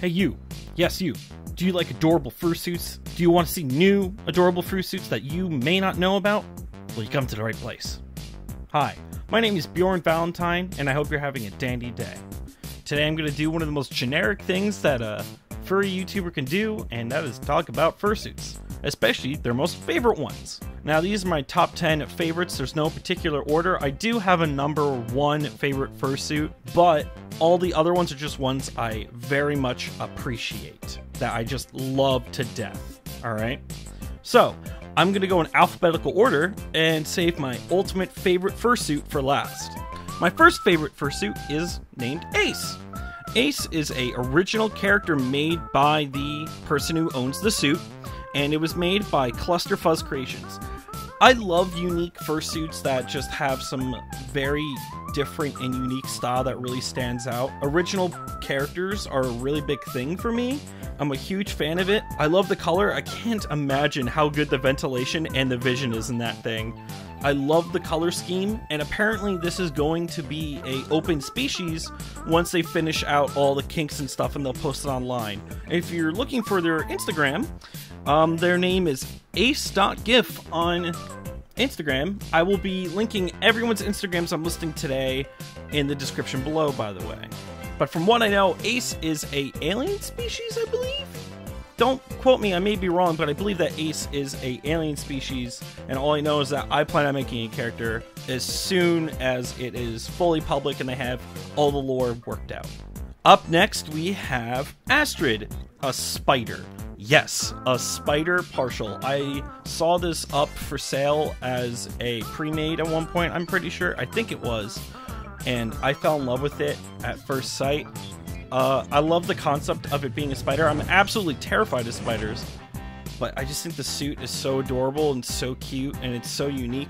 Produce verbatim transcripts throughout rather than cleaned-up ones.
Hey you, yes you, do you like adorable fursuits? Do you want to see new adorable fursuits that you may not know about? Well, you come to the right place. Hi, my name is Bjorn Valentine, and I hope you're having a dandy day. Today I'm going to do one of the most generic things that a furry YouTuber can do, and that is talk about fursuits, especially their most favorite ones. Now these are my top ten favorites, there's no particular order. I do have a number one favorite fursuit, but all the other ones are just ones I very much appreciate, that I just love to death, alright? So, I'm going to go in alphabetical order and save my ultimate favorite fursuit for last. My first favorite fursuit is named Ace. Ace is an original character made by the person who owns the suit, and it was made by ClusterFuzz Creations. I love unique fursuits that just have some very different and unique style that really stands out. Original characters are a really big thing for me. I'm a huge fan of it. I love the color. I can't imagine how good the ventilation and the vision is in that thing. I love the color scheme, and apparently this is going to be an open species once they finish out all the kinks and stuff, and they'll post it online. If you're looking for their Instagram, um, their name is ace dot gif on Instagram. I will be linking everyone's Instagrams I'm listing today in the description below, by the way. But from what I know, Ace is a alien species, I believe? Don't quote me, I may be wrong, but I believe that Ace is a alien species, and all I know is that I plan on making a character as soon as it is fully public and they have all the lore worked out. Up next, we have Astrid, a spider. Yes, a spider partial. I saw this up for sale as a pre-made at one point, I'm pretty sure. I think it was. And I fell in love with it at first sight. Uh, I love the concept of it being a spider. I'm absolutely terrified of spiders, but I just think the suit is so adorable and so cute, and it's so unique.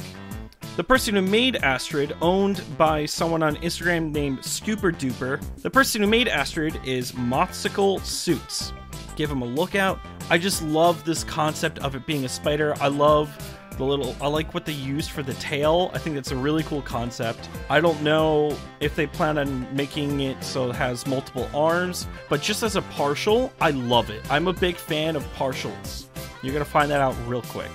The person who made Astrid, owned by someone on Instagram named ScooperDuper. The person who made Astrid is Motsicle Suits. Give him a look out. I just love this concept of it being a spider. I love the little, I like what they used for the tail. I think that's a really cool concept. I don't know if they plan on making it so it has multiple arms, but just as a partial, I love it. I'm a big fan of partials. You're gonna find that out real quick.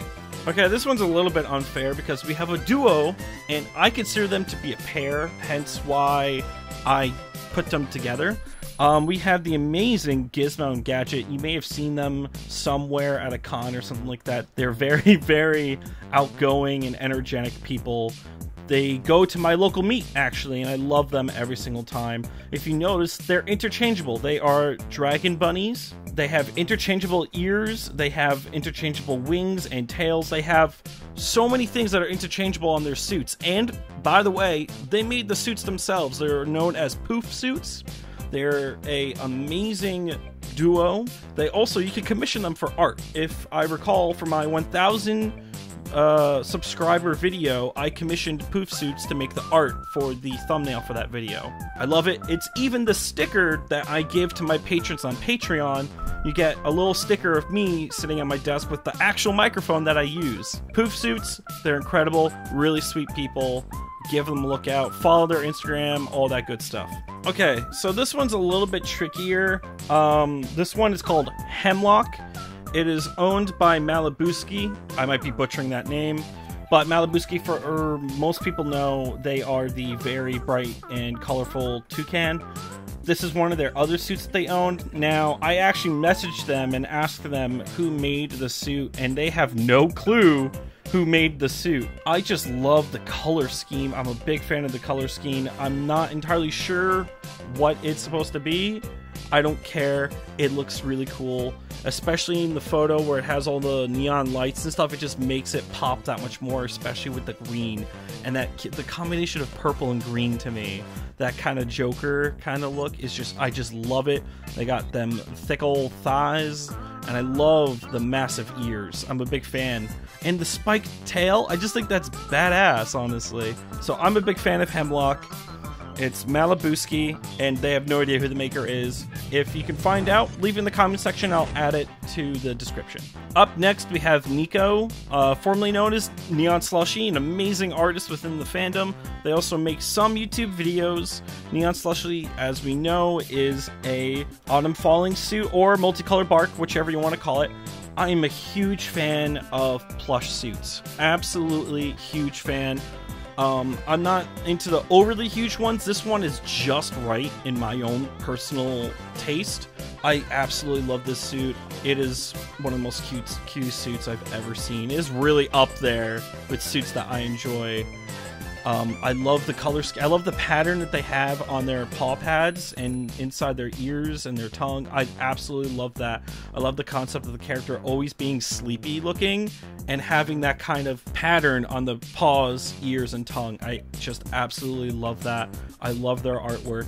Okay, this one's a little bit unfair because we have a duo, and I consider them to be a pair, hence why I put them together. Um, we have the amazing Gizmo and Gadget. You may have seen them somewhere at a con or something like that. They're very, very outgoing and energetic people. They go to my local meet, actually, and I love them every single time. If you notice, they're interchangeable. They are dragon bunnies. They have interchangeable ears. They have interchangeable wings and tails. They have so many things that are interchangeable on their suits. And, by the way, they made the suits themselves. They're known as Poof Suits. They're an amazing duo. They also, you can commission them for art. If I recall, for my one thousand uh, subscriber video, I commissioned Poof Suits to make the art for the thumbnail for that video. I love it. It's even the sticker that I give to my patrons on Patreon. You get a little sticker of me sitting at my desk with the actual microphone that I use. Poof Suits, they're incredible, really sweet people. Give them a look out, follow their Instagram, all that good stuff. Okay, so this one's a little bit trickier. Um, this one is called Hemlock. It is owned by Malibusky. I might be butchering that name, but Malibusky, for er, most people know, they are the very bright and colorful toucan. This is one of their other suits that they owned. Now, I actually messaged them and asked them who made the suit, and they have no clue who made the suit. I just love the color scheme. I'm a big fan of the color scheme. I'm not entirely sure what it's supposed to be. I don't care. It looks really cool, especially in the photo where it has all the neon lights and stuff. It just makes it pop that much more, especially with the green and that the combination of purple and green. To me, that kind of Joker kind of look is just, I just love it. They got them thick old thighs, and I love the massive ears. I'm a big fan. And the spiked tail, I just think that's badass, honestly. So I'm a big fan of Hemlock. It's Malibusky, and they have no idea who the maker is. If you can find out, leave it in the comment section. I'll add it to the description. Up next, we have Nico, uh, formerly known as Neon Slushy, an amazing artist within the fandom. They also make some YouTube videos. Neon Slushy, as we know, is a autumn falling suit or multicolored bark, whichever you want to call it. I am a huge fan of plush suits. Absolutely huge fan. Um, I'm not into the overly huge ones. This one is just right in my own personal taste. I absolutely love this suit. It is one of the most cute, cute suits I've ever seen. It is really up there with suits that I enjoy. Um, I love the color scheme. I love the pattern that they have on their paw pads and inside their ears and their tongue. I absolutely love that. I love the concept of the character always being sleepy looking and having that kind of pattern on the paws, ears, and tongue. I just absolutely love that. I love their artwork.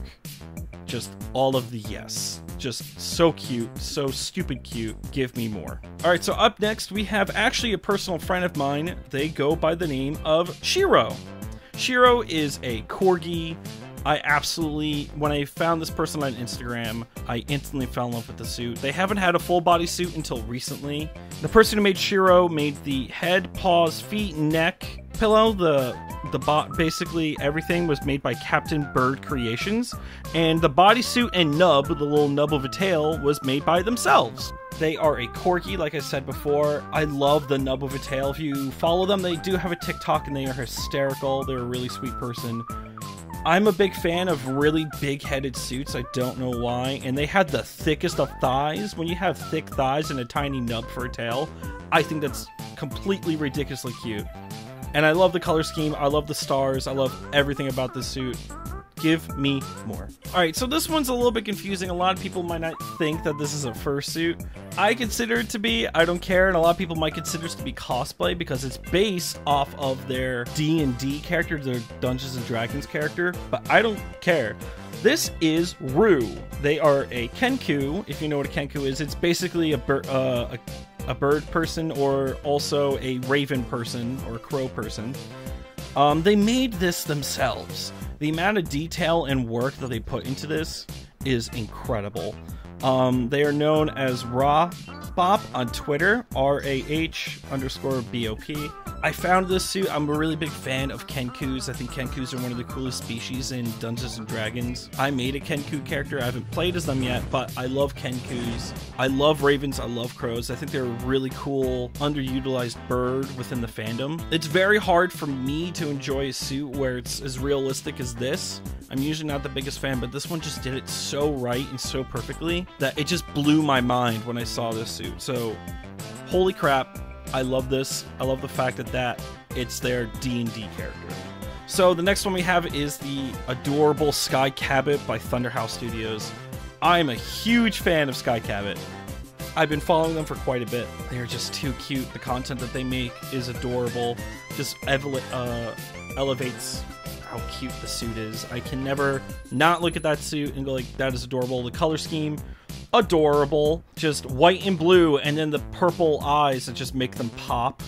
Just all of the yes. Just so cute, so stupid cute. Give me more. All right, so up next we have actually a personal friend of mine. They go by the name of Shiro. Shiro is a corgi. I absolutely, when I found this person on Instagram, I instantly fell in love with the suit. They haven't had a full body suit until recently. The person who made Shiro made the head, paws, feet, neck, pillow, the the bot, basically everything was made by Captain Bird Creations, and the bodysuit and nub, the little nub of a tail, was made by themselves. They are a corgi, like I said before. I love the nub of a tail. If you follow them, they do have a TikTok and they are hysterical. They're a really sweet person. I'm a big fan of really big-headed suits. I don't know why. And they had the thickest of thighs. When you have thick thighs and a tiny nub for a tail, I think that's completely ridiculously cute. And I love the color scheme. I love the stars. I love everything about this suit. Give me more. All right, so this one's a little bit confusing. A lot of people might not think that this is a fursuit. I consider it to be. I don't care, and a lot of people might consider it to be cosplay because it's based off of their D and D character, their Dungeons and Dragons character, but I don't care. This is Rue. They are a Kenku. If you know what a Kenku is, it's basically a bir uh, a, a bird person or also a raven person or a crow person. Um, they made this themselves. The amount of detail and work that they put into this is incredible. Um, they are known as Rah_Bop on Twitter, R A H underscore B O P. I found this suit. I'm a really big fan of Kenkus. I think Kenkus are one of the coolest species in Dungeons and Dragons. I made a Kenku character. I haven't played as them yet, but I love Kenkus. I love ravens. I love crows. I think they're a really cool, underutilized bird within the fandom. It's very hard for me to enjoy a suit where it's as realistic as this. I'm usually not the biggest fan, but this one just did it so right and so perfectly that it just blew my mind when I saw this suit. So, holy crap. I love this. I love the fact that that it's their D and D character. So the next one we have is the adorable Skye Cabbit by Thunderhouse Studios. I'm a huge fan of Skye Cabbit. I've been following them for quite a bit. They're just too cute. The content that they make is adorable. Just ele uh, elevates how cute the suit is. I can never not look at that suit and go like, that is adorable. The color scheme, adorable. Just white and blue, and then the purple eyes that just make them pop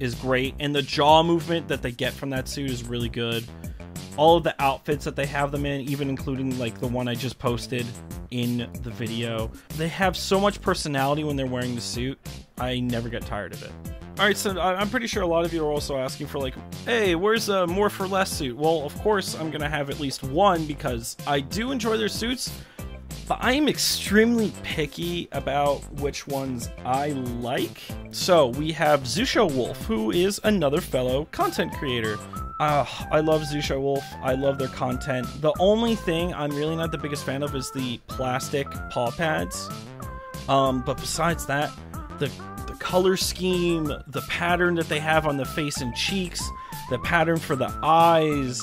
is great. And the jaw movement that they get from that suit is really good. All of the outfits that they have them in, even including like the one I just posted in the video. They have so much personality when they're wearing the suit. I never get tired of it. All right, so I'm pretty sure a lot of you are also asking for like, hey, where's a more for less suit? Well, of course I'm gonna have at least one because I do enjoy their suits. But I am extremely picky about which ones I like. So we have Xusho Wolf, who is another fellow content creator. Uh, I love Xusho Wolf. I love their content. The only thing I'm really not the biggest fan of is the plastic paw pads. Um, but besides that, the, the color scheme, the pattern that they have on the face and cheeks, the pattern for the eyes,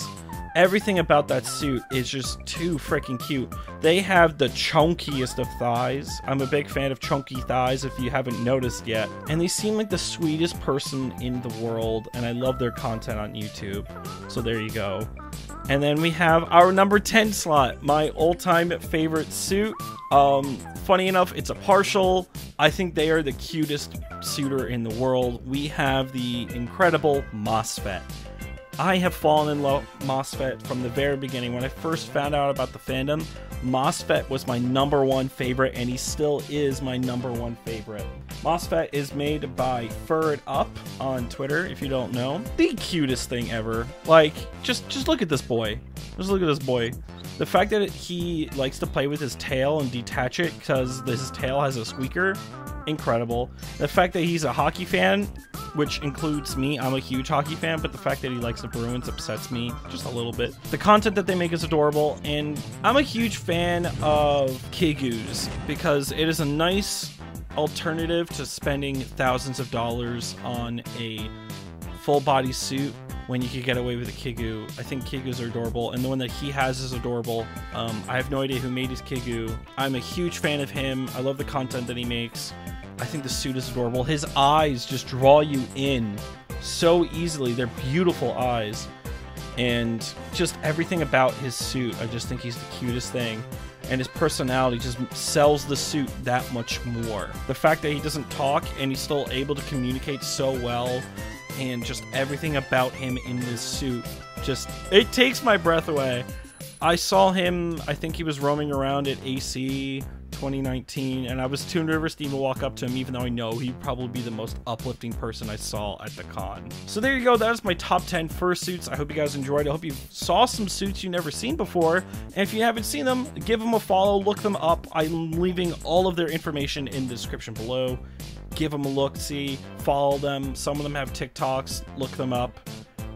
everything about that suit is just too freaking cute. They have the chunkiest of thighs. I'm a big fan of chunky thighs if you haven't noticed yet. And they seem like the sweetest person in the world. And I love their content on YouTube. So there you go. And then we have our number ten slot, my all-time favorite suit. Um, funny enough, it's a partial. I think they are the cutest suitor in the world. We have the incredible MOSFET. I have fallen in love with MOSFET from the very beginning. When I first found out about the fandom, MOSFET was my number one favorite, and he still is my number one favorite. MOSFET is made by Fur'd Up on Twitter, if you don't know. The cutest thing ever. Like, just, just look at this boy. Just look at this boy. The fact that he likes to play with his tail and detach it because his tail has a squeaker, incredible. The fact that he's a hockey fan, which includes me, I'm a huge hockey fan, but the fact that he likes the Bruins upsets me just a little bit. The content that they make is adorable, and I'm a huge fan of Kigus because it is a nice alternative to spending thousands of dollars on a full body suit when you could get away with a Kigu. I think Kigus are adorable, and the one that he has is adorable. Um, I have no idea who made his Kigu. I'm a huge fan of him. I love the content that he makes. I think the suit is adorable. His eyes just draw you in so easily. They're beautiful eyes. And just everything about his suit, I just think he's the cutest thing. And his personality just sells the suit that much more. The fact that he doesn't talk and he's still able to communicate so well, and just everything about him in this suit, just, it takes my breath away. I saw him, I think he was roaming around at A C twenty nineteen, and I was too nervous to even walk up to him, even though I know he'd probably be the most uplifting person I saw at the con. So there you go, that is my top ten fursuits. I hope you guys enjoyed. I hope you saw some suits you've never seen before, and if you haven't seen them, give them a follow, look them up. I'm leaving all of their information in the description below. Give them a look, see, follow them. Some of them have TikToks, look them up.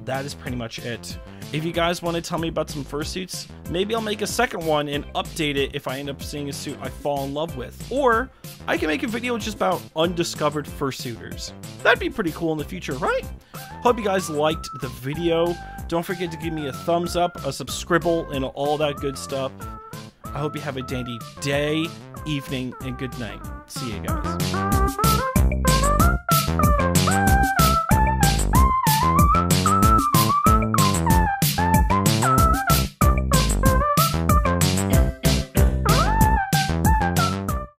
That is pretty much it. If you guys want to tell me about some fursuits, maybe I'll make a second one and update it if I end up seeing a suit I fall in love with. Or I can make a video just about undiscovered fursuiters. That'd be pretty cool in the future, right? Hope you guys liked the video. Don't forget to give me a thumbs up, a subscribble, and all that good stuff. I hope you have a dandy day, evening, and good night. See you guys.